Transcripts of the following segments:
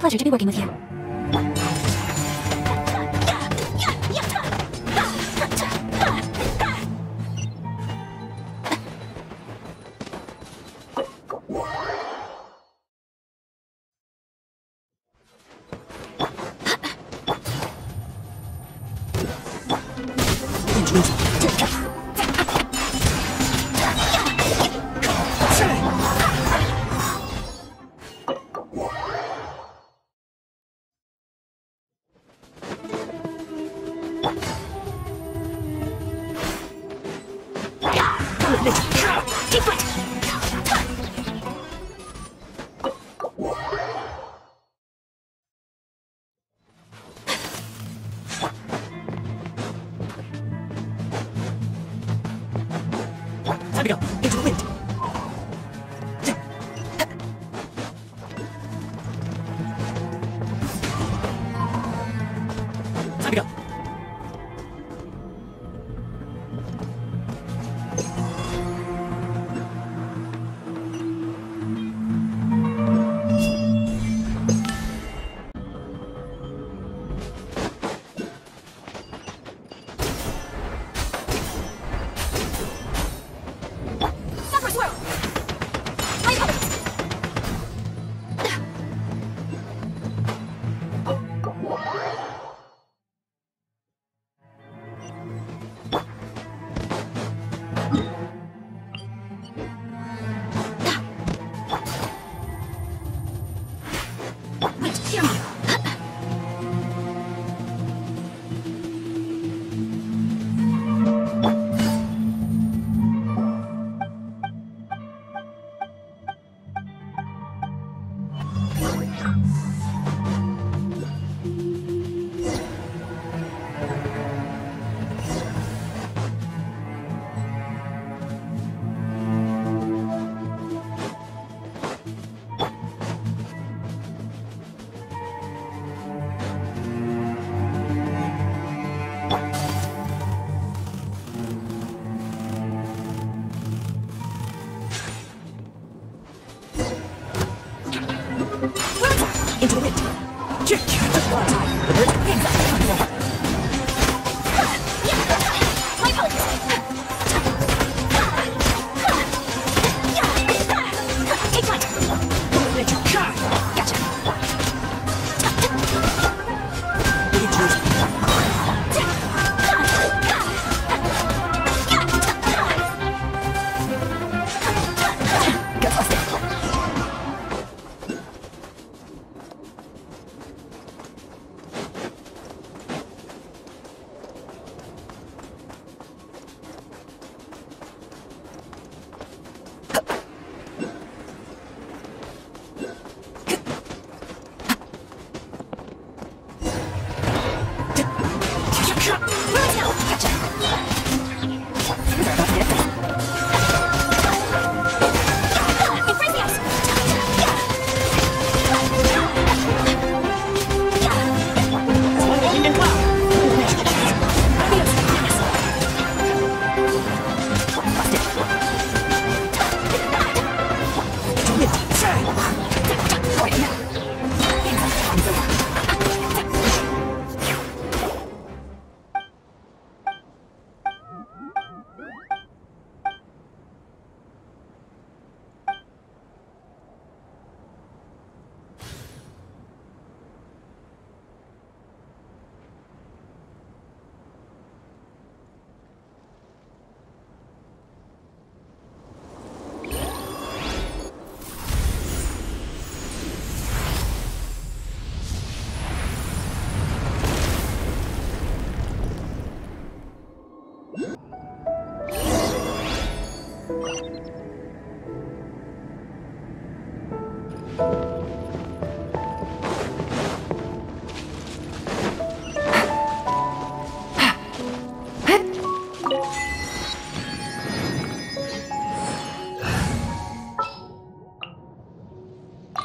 pleasure to be working with you.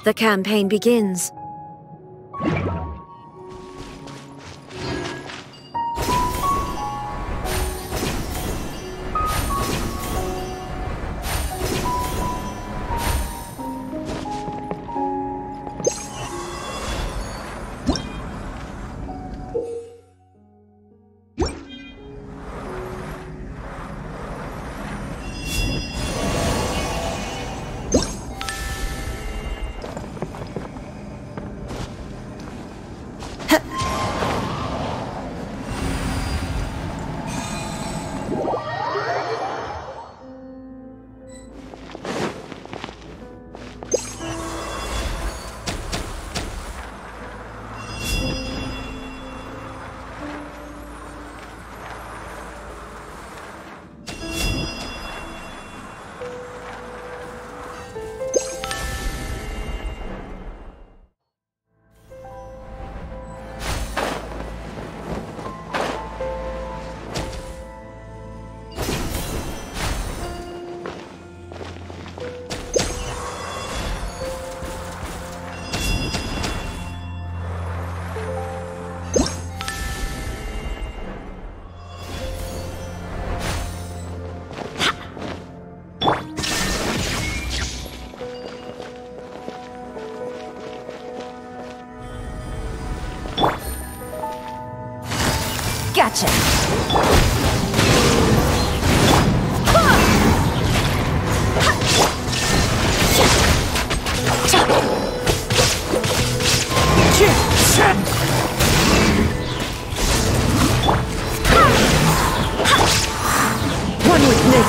The campaign begins.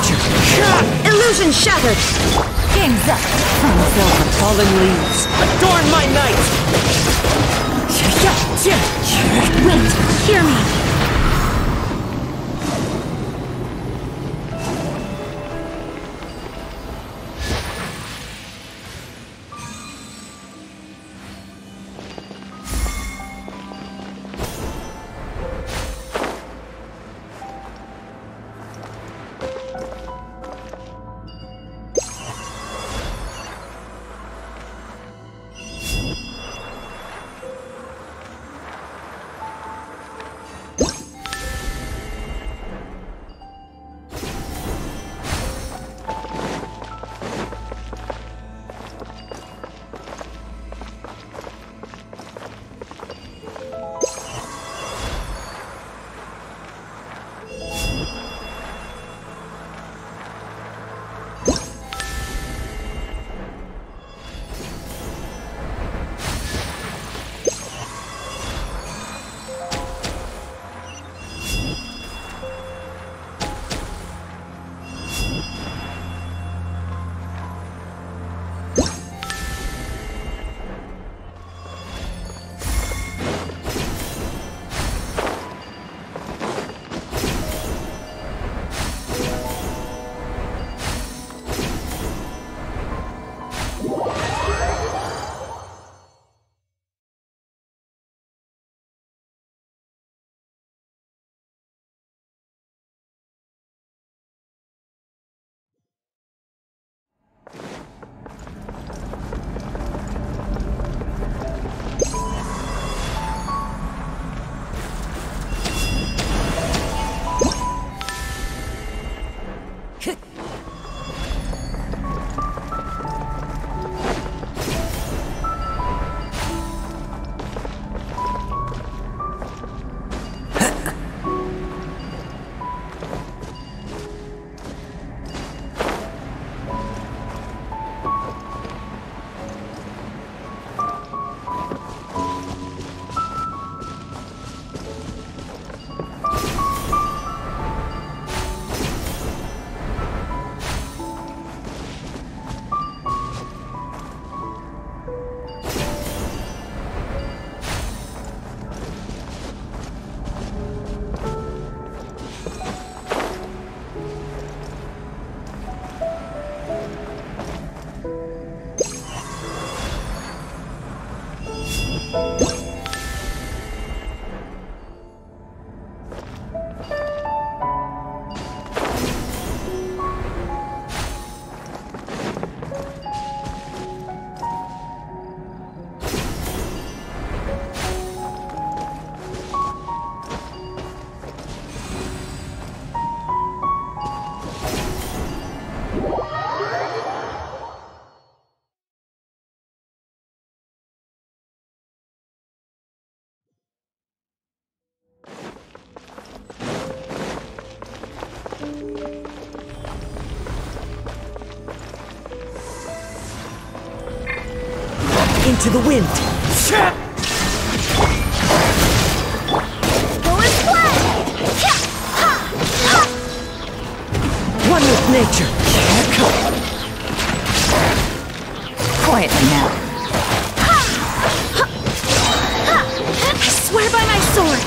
nature. Illusion shattered. Game's up. The fallen leaves. Adorn my night. Wait, hear me. To the wind. Forward play. One with nature. Quiet now. I swear by my sword.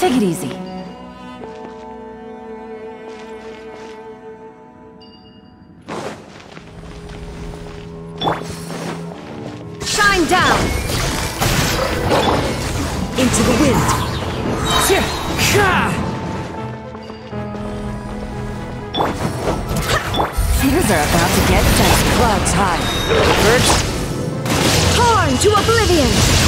Take it easy. Shine down! Into the wind. Tears are about to get dense, clouds high. Torn to oblivion!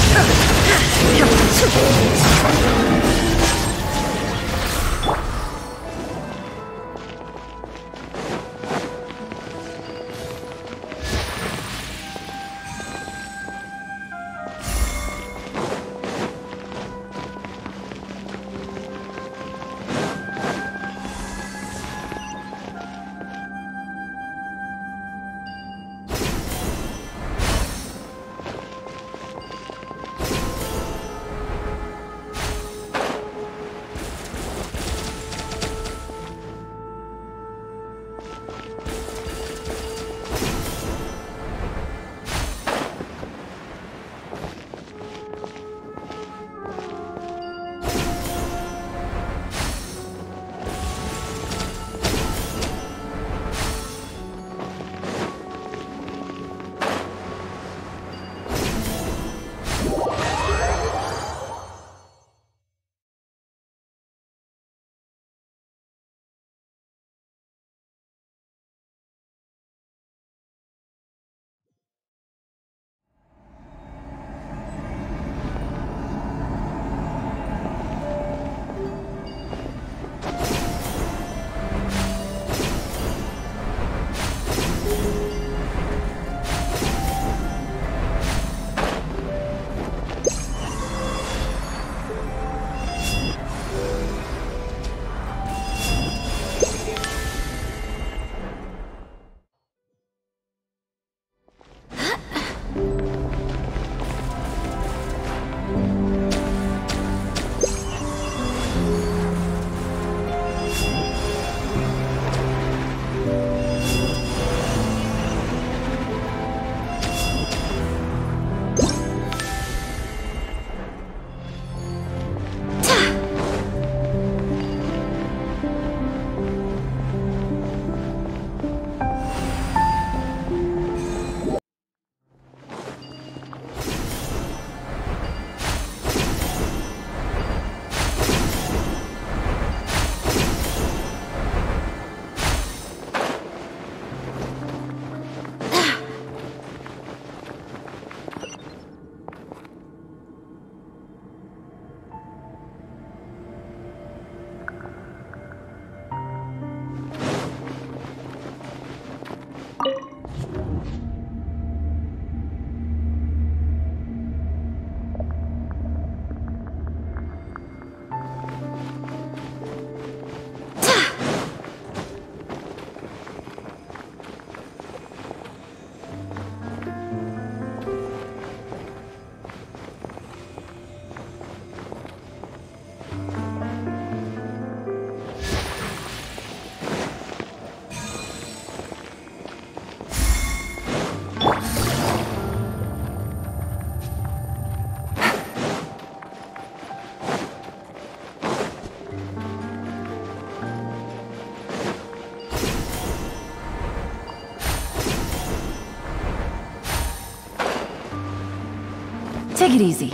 Take it easy.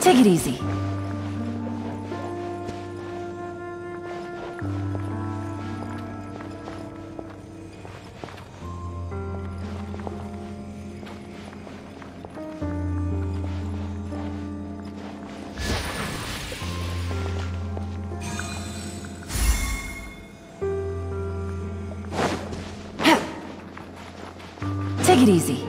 Take it easy. Take it easy.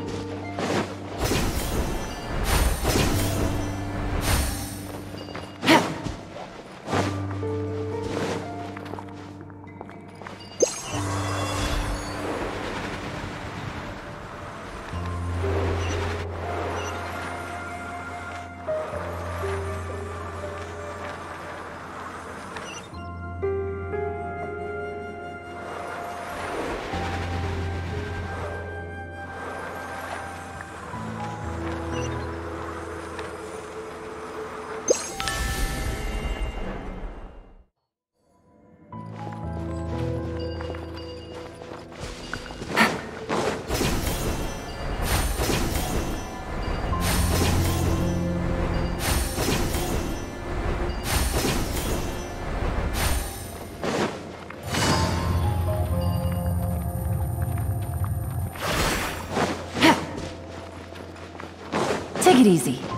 Take it easy.